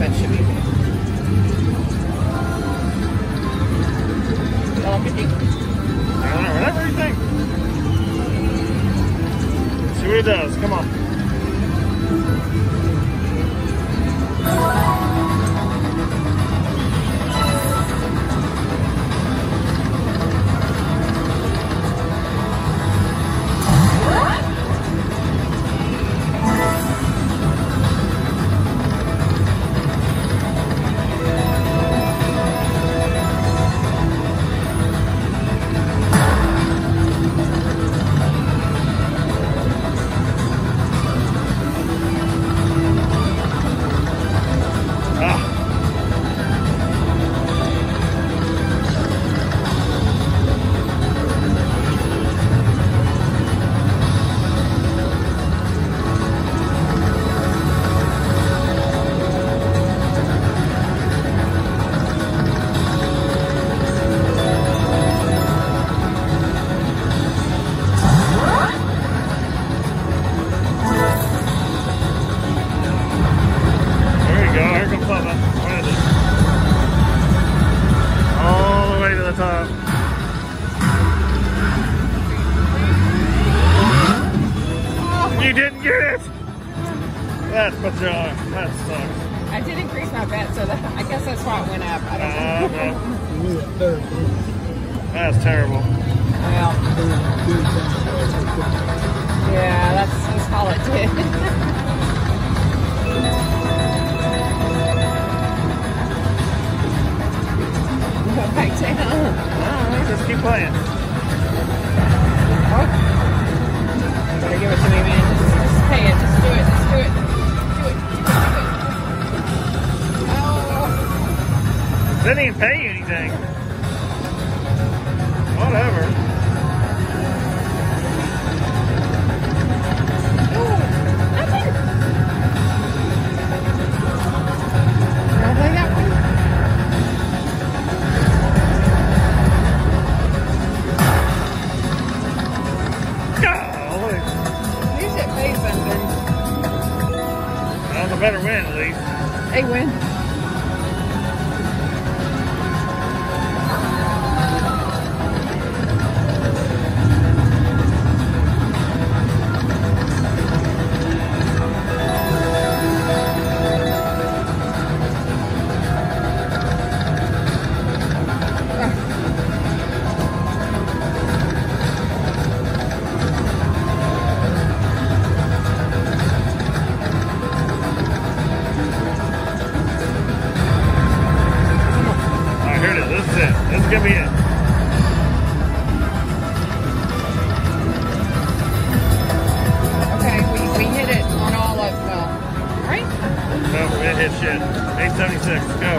that should be good. How long do you think? I don't know, whatever you think. See what it does, come on. You didn't get it! That's bizarre. That sucks. I did increase my bet, so that, I guess that's why it went up. I don't know. No. That's terrible. Well. Yeah, that's all it did. Just keep playing. Oh. You gotta give it to me, man. Just pay it. Just do it. Just do it. Do it. Do it. Oh. Didn't even pay you anything. Whatever. Better win at least. They win. Give me it. Okay, we hit it on all of them, right? No, we didn't hit shit. 876, go.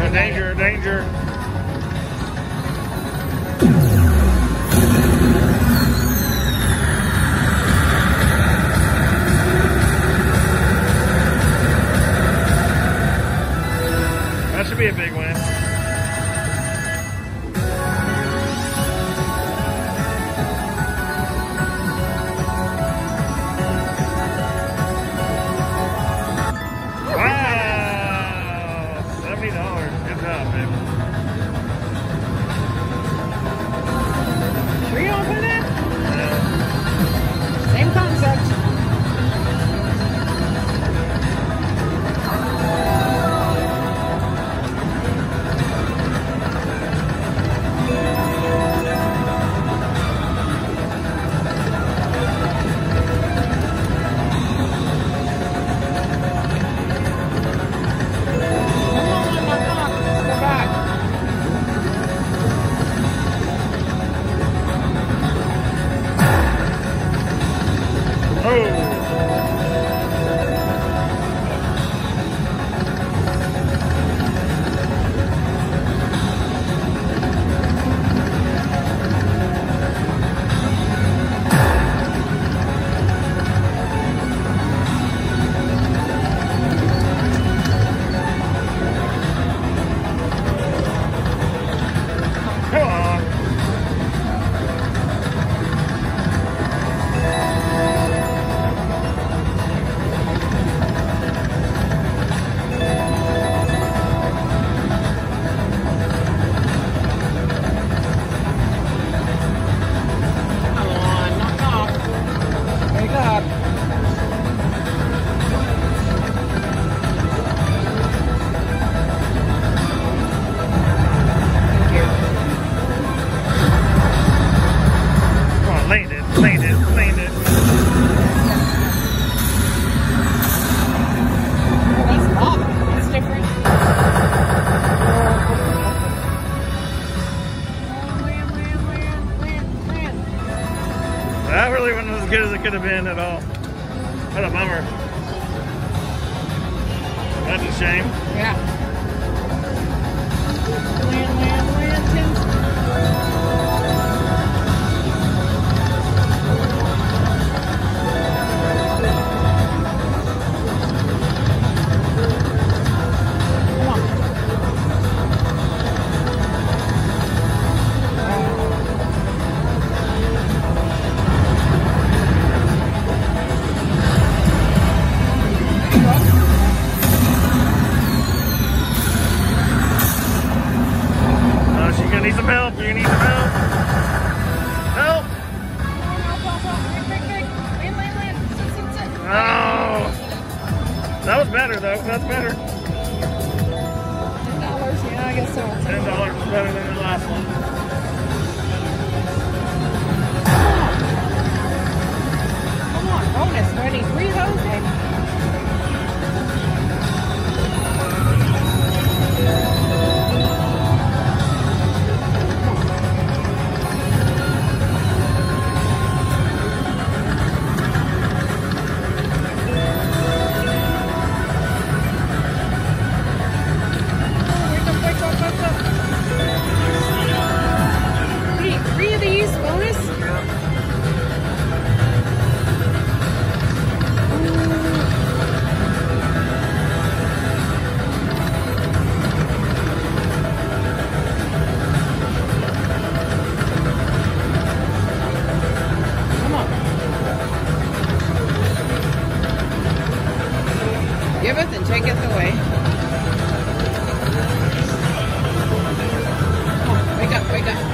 Oh, danger, danger. Be a big win. Wow! $70. Good job, baby. Should we open it? Yeah. Same concept. could have been at all. What a bummer. That's a shame. Yeah. That was better though, that's better. $10, yeah, I guess so. $10 is better than the last one. Come on, bonus, ready, 3 hoes, baby. Giveth and taketh away. Oh, wake up, wake up.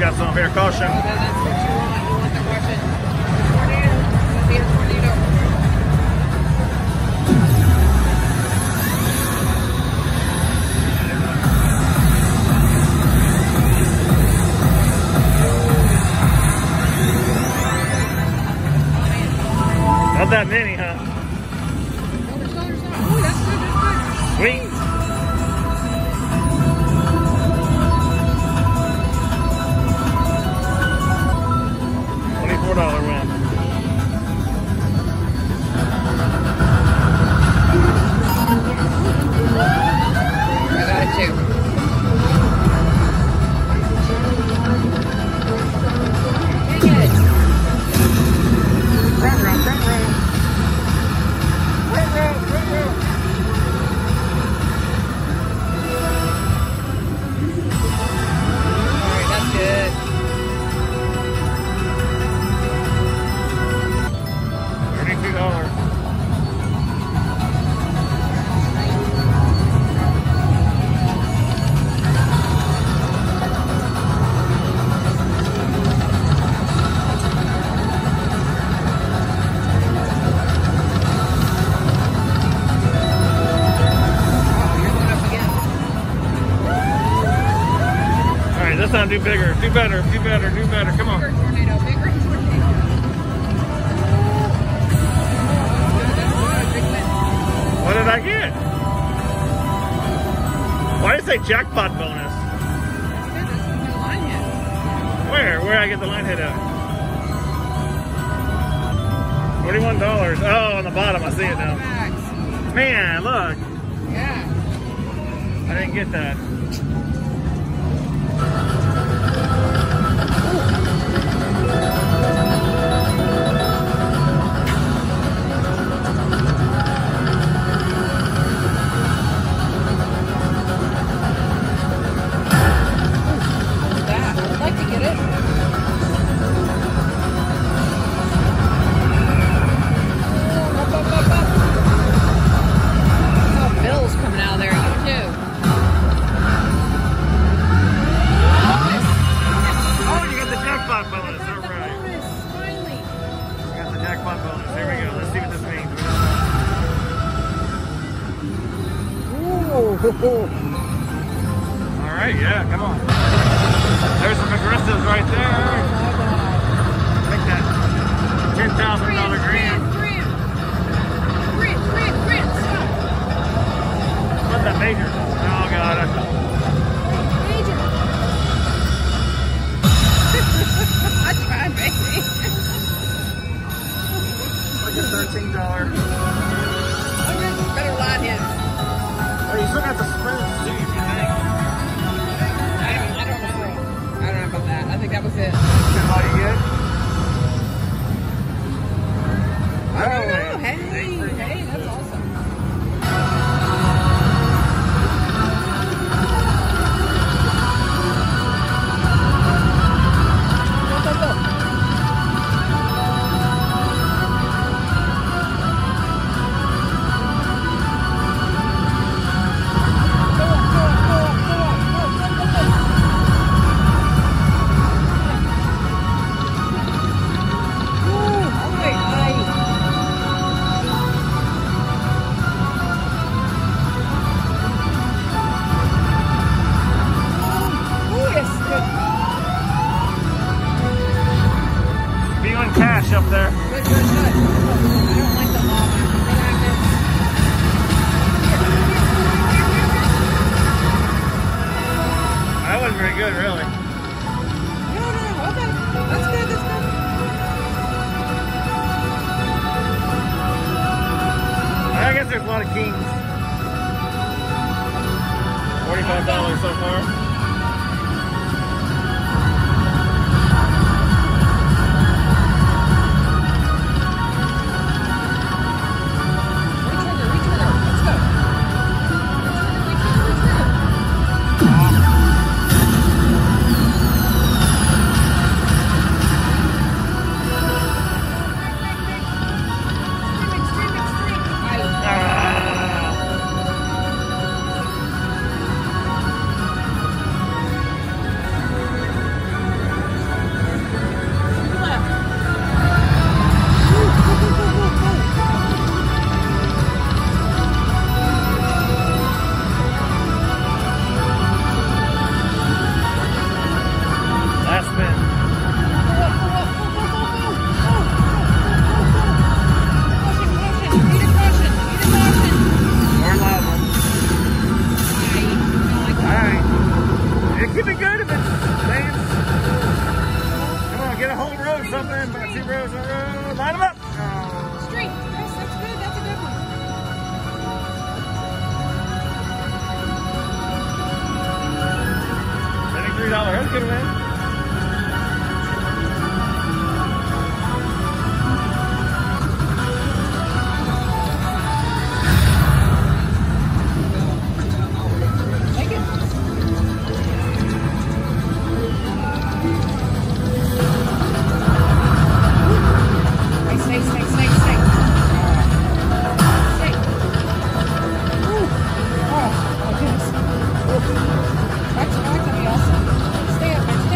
Got some fair caution. Oh, that's what you want. You want the caution. Tornado. Let's see a tornado. Not that many, huh? Over shoulders up. Oh, that's good. That's good. Wings. Alright, that's good. do bigger, do better, do better, do better. Come on. Bigger tornado. What did I get? Why did it say jackpot bonus? Where? Where I get the line hit at? $41. Oh, on the bottom. I see it now. Man, look. Yeah. I didn't get that. Alright, yeah, come on. There's some aggressives right there. Take that $10,000 grand. Stop. What's that major? Oh god. Major. I tried, baby. Like a $13. I'm just better line him. You still got the sprint, too, if you think. I don't know. I don't know about that. I think that was it. That's all you get? I don't know. Hey, that's awesome. Up there. Good, good, good. I don't like the lava. That wasn't very good, really. No, okay. That's good, that's good. I guess there's a lot of kings. $45 so far. That's going to be awesome. Stay up, man.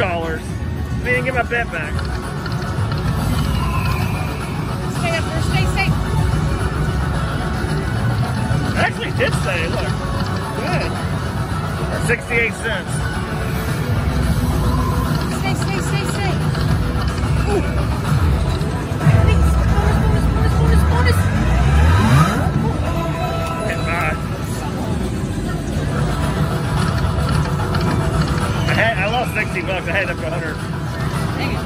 $2. I didn't get my bet back. Stay up there, stay safe. I actually did say, look, good. Or 68 cents. Stay, stay, stay, stay. Ooh. Bonus, bonus, bonus, bonus, bonus. I lost 60 bucks. I had up to 100. Dang it.